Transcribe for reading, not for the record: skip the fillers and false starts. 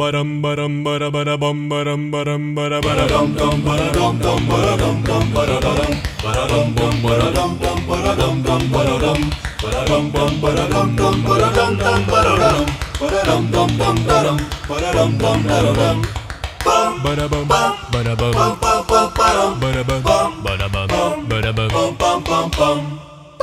bum bum bum bum bum bum bum bum. Bum bum ba da ba dum ba da ba da ba da bum bum bum ba da ba dum ba da ba da ba da bum bum bum ba da ba dum ba da ba da bum bum ba da ba dum ba da ba da bum bum ba da bum bum ba dum bum ba da da dum bum bum bum ba